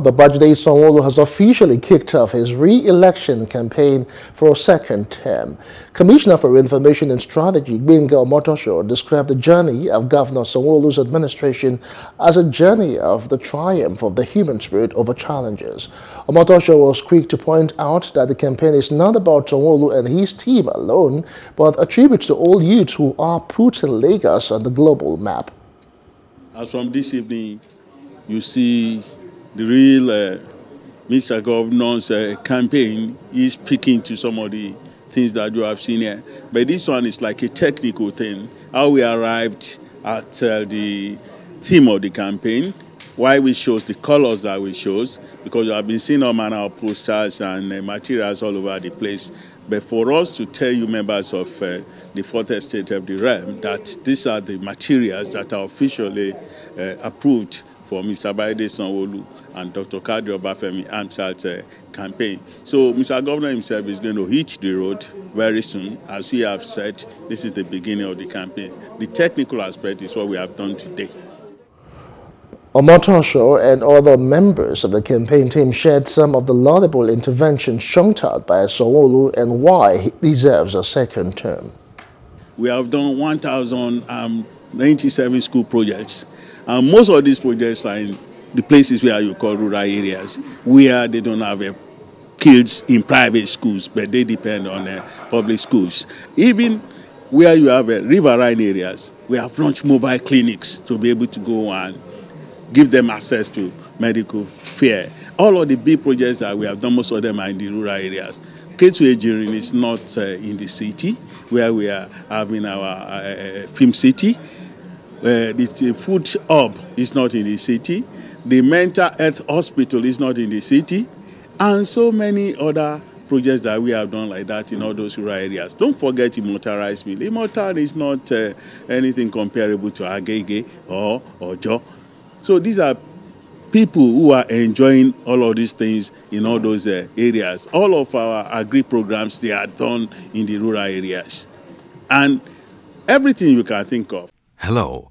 Babajide Sanwo-Olu has officially kicked off his re-election campaign for a second term. Commissioner for Information and Strategy Gbenga Omotoso described the journey of Governor Sanwo-Olu's administration as a journey of the triumph of the human spirit over challenges. Omotoso was quick to point out that the campaign is not about Sanwo-Olu and his team alone, but a tribute to all youths who are putting Lagos on the global map. As from this evening, you see the real Mr. Governor's campaign is speaking to some of the things that you have seen here. But this one is like a technical thing, how we arrived at the theme of the campaign, why we chose the colors that we chose, because I've been seeing all manner of posters and materials all over the place. But for us to tell you members of the fourth estate of the realm that these are the materials that are officially approved for Mr. Babajide Sanwo-Olu and Dr. Kadri Obafemi Amsal's campaign. So Mr. Governor himself is going to hit the road very soon. As we have said, this is the beginning of the campaign. The technical aspect is what we have done today. Omotoso and other members of the campaign team shared some of the laudable interventions chunked out by Sanwo-Olu and why he deserves a second term. We have done 1,097 school projects, and most of these projects are in the places where you call rural areas, where they don't have kids in private schools, but they depend on public schools. Even where you have riverine areas, we have launched mobile clinics to be able to go and give them access to medical care. All of the big projects that we have done, most of them are in the rural areas. Katsu-Ejirin is not in the city, where we are having our film city. The food hub is not in the city. The mental health hospital is not in the city. And so many other projects that we have done like that in all those rural areas. Don't forget Imota mill. Imota is not anything comparable to Agege or Ojo. So these are people who are enjoying all of these things in all those areas. All of our agri programs, they are done in the rural areas. And everything you can think of. Hello,